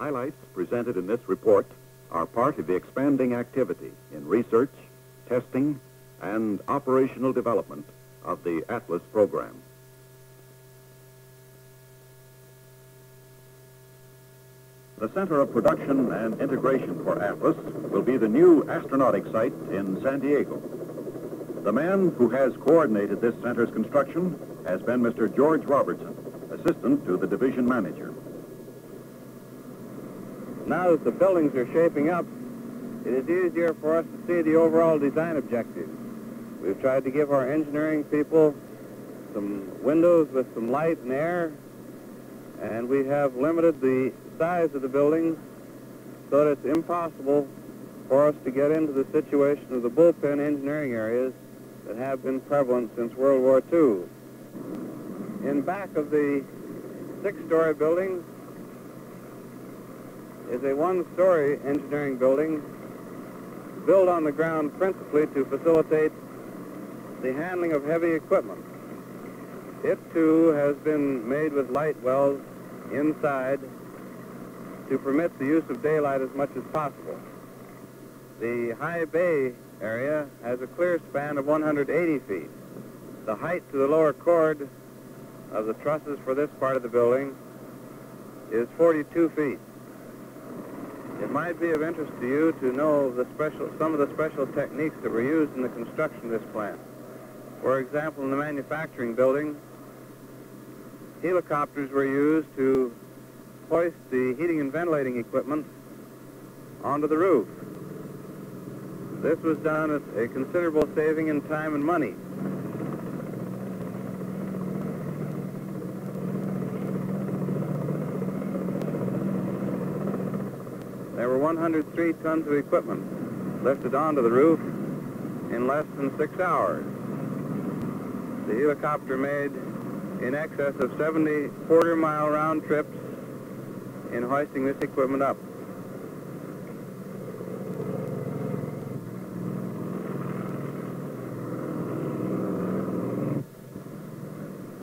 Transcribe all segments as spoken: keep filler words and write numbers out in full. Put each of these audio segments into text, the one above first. Highlights presented in this report are part of the expanding activity in research, testing, and operational development of the ATLAS program. The center of production and integration for ATLAS will be the new astronautic site in San Diego. The man who has coordinated this center's construction has been Mister George Robertson, assistant to the division manager. Now that the buildings are shaping up, it is easier for us to see the overall design objectives. We've tried to give our engineering people some windows with some light and air, and we have limited the size of the buildings so that it's impossible for us to get into the situation of the bullpen engineering areas that have been prevalent since World War Two. In back of the six-story building is a one-story engineering building built on the ground principally to facilitate the handling of heavy equipment. It, too, has been made with light wells inside to permit the use of daylight as much as possible. The high bay area has a clear span of one hundred eighty feet. The height to the lower cord of the trusses for this part of the building is forty-two feet. It might be of interest to you to know the special, some of the special techniques that were used in the construction of this plant. For example, in the manufacturing building, helicopters were used to hoist the heating and ventilating equipment onto the roof. This was done at a considerable saving in time and money. There were one hundred three tons of equipment lifted onto the roof in less than six hours. The helicopter made in excess of seventy quarter-mile round trips in hoisting this equipment up.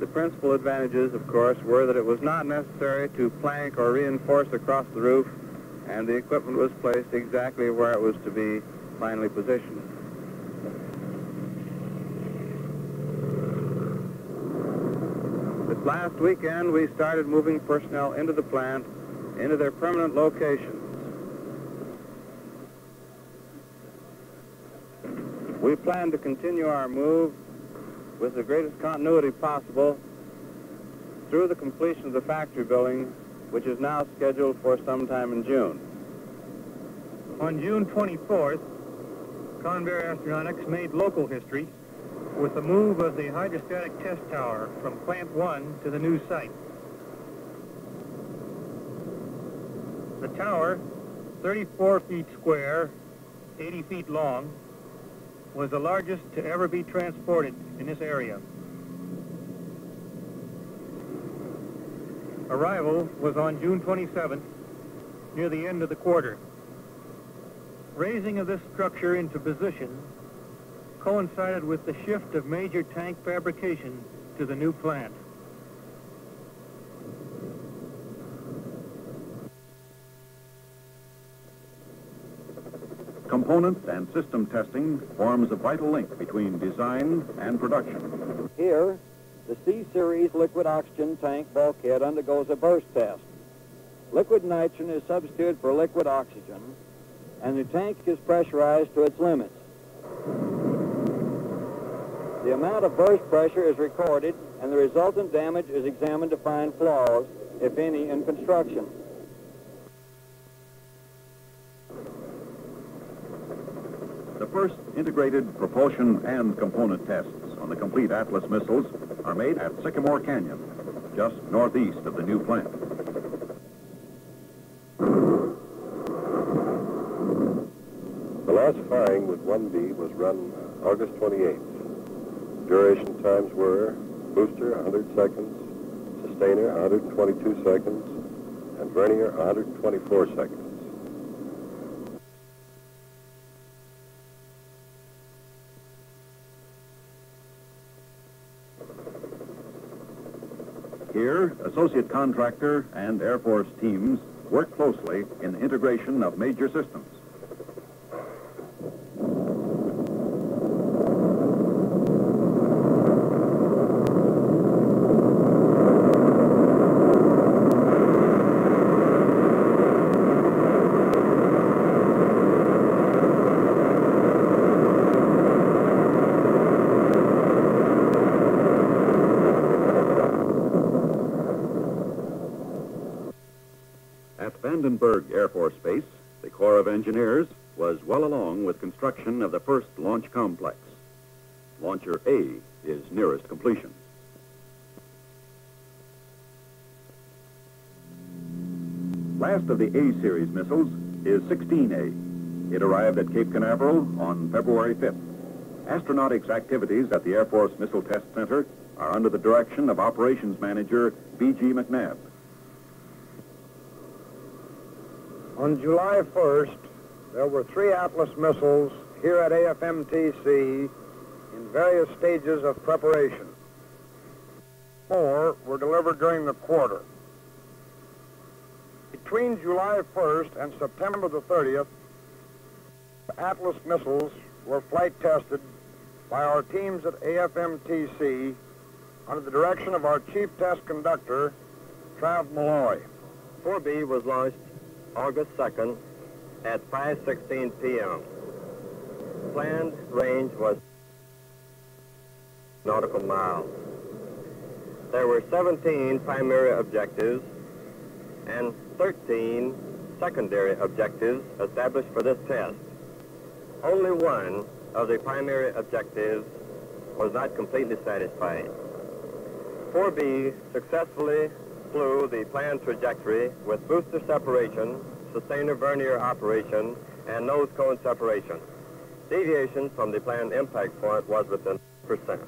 The principal advantages, of course, were that it was not necessary to plank or reinforce across the roof, and the equipment was placed exactly where it was to be finally positioned. Last weekend, we started moving personnel into the plant, into their permanent locations. We plan to continue our move with the greatest continuity possible through the completion of the factory building, which is now scheduled for sometime in June. On June twenty-fourth, Convair Astronautics made local history with the move of the hydrostatic test tower from Plant one to the new site. The tower, thirty-four feet square, eighty feet long, was the largest to ever be transported in this area. Arrival was on June twenty-seventh, near the end of the quarter. Raising of this structure into position coincided with the shift of major tank fabrication to the new plant. Component and system testing forms a vital link between design and production. Here, the C series liquid oxygen tank bulkhead undergoes a burst test. Liquid nitrogen is substituted for liquid oxygen, and the tank is pressurized to its limits. The amount of burst pressure is recorded, and the resultant damage is examined to find flaws, if any, in construction. The first integrated propulsion and component tests on the complete Atlas missiles are made at Sycamore Canyon, just northeast of the new plant. The last firing with one B was run August twenty-eighth. Duration times were booster one hundred seconds, sustainer one hundred twenty-two seconds, and vernier one hundred twenty-four seconds. Here, associate contractor and Air Force teams work closely in the integration of major systems. At Vandenberg Air Force Base, the Corps of Engineers was well along with construction of the first launch complex. Launcher A is nearest completion. Last of the A-series missiles is sixteen A. It arrived at Cape Canaveral on February fifth. Astronautics activities at the Air Force Missile Test Center are under the direction of Operations Manager B G McNabb. On July first, there were three Atlas missiles here at A F M T C in various stages of preparation. Four were delivered during the quarter. Between July first and September the thirtieth, the Atlas missiles were flight tested by our teams at A F M T C under the direction of our chief test conductor, Trav Malloy. four B was launched August second at five sixteen p m Planned range was nautical miles. There were seventeen primary objectives and thirteen secondary objectives established for this test. Only one of the primary objectives was not completely satisfied. four B successfully flew the planned trajectory with booster separation, sustainer vernier operation, and nose cone separation. Deviation from the planned impact point was within percent.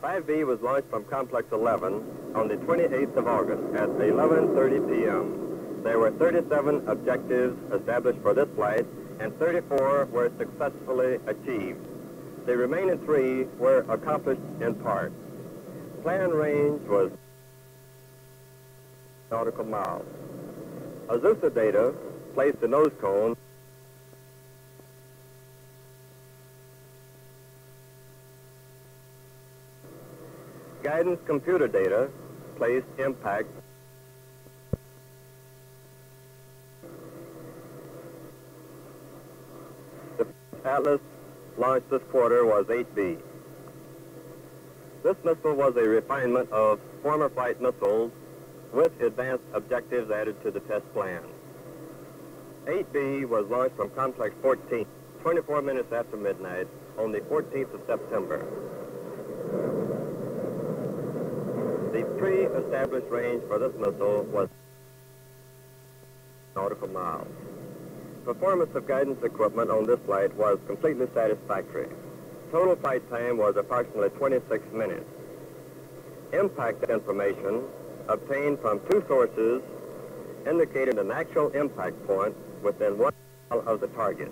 five B was launched from Complex eleven on the twenty-eighth of August at eleven thirty p m There were thirty-seven objectives established for this flight, and thirty-four were successfully achieved. The remaining three were accomplished in part. Planned range was nautical miles. Azusa data placed the nose cone guidance computer data placed impact. The Atlas launched this quarter was eight B. This missile was a refinement of former flight missiles with advanced objectives added to the test plan. eight B was launched from Complex fourteen, twenty-four minutes after midnight, on the fourteenth of September. The pre-established range for this missile was nautical miles. Performance of guidance equipment on this flight was completely satisfactory. Total flight time was approximately twenty-six minutes. Impact information obtained from two sources indicated an actual impact point within one mile of the target.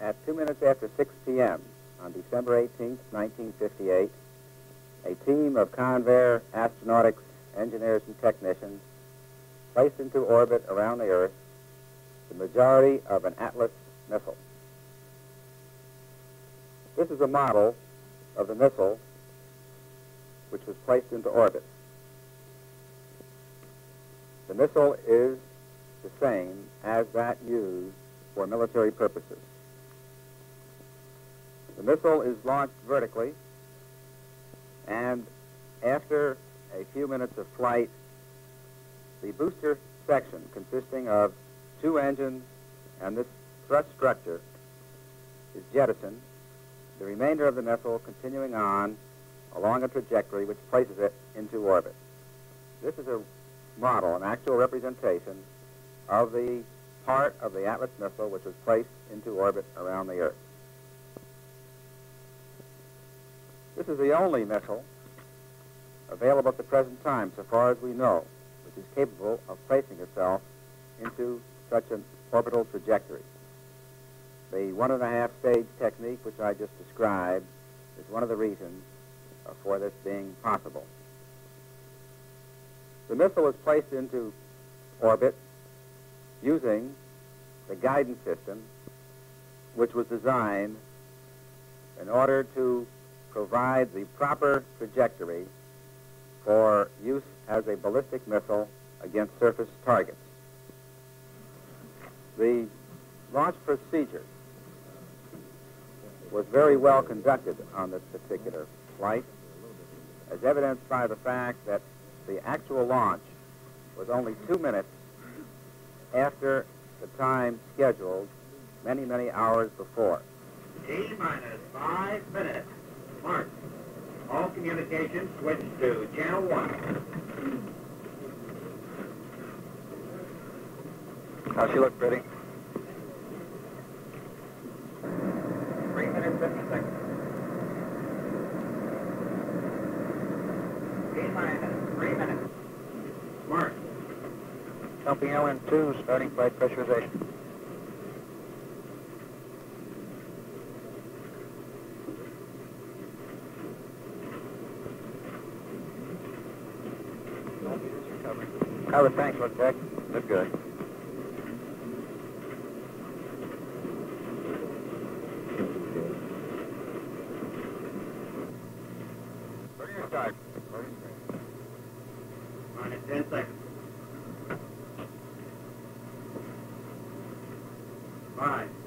At two minutes after six p m on December eighteenth, nineteen fifty-eight, a team of Convair Astronautics engineers and technicians placed into orbit around the Earth the majority of an Atlas missile. This is a model of the missile which was placed into orbit. The missile is the same as that used for military purposes. The missile is launched vertically, and after a few minutes of flight, the booster section, consisting of two engines and this thrust structure, is jettisoned, the remainder of the missile continuing on along a trajectory which places it into orbit. This is a model, an actual representation of the part of the Atlas missile which was placed into orbit around the Earth. This is the only missile available at the present time, so far as we know, is capable of placing itself into such an orbital trajectory. The one and a half stage technique which I just described is one of the reasons for this being possible. The missile was placed into orbit using the guidance system, which was designed in order to provide the proper trajectory for use as a ballistic missile against surface targets. The launch procedure was very well conducted on this particular flight, as evidenced by the fact that the actual launch was only two minutes after the time scheduled many, many hours before. T minus five minutes. Mark. All communications switch to channel one. How's she look, pretty? Three minutes, fifty seconds. T minus three minutes. Mark. Company L N two starting flight pressurization. How the tanks look, Jack? They're good. Where do you start? Minus ten seconds. Five.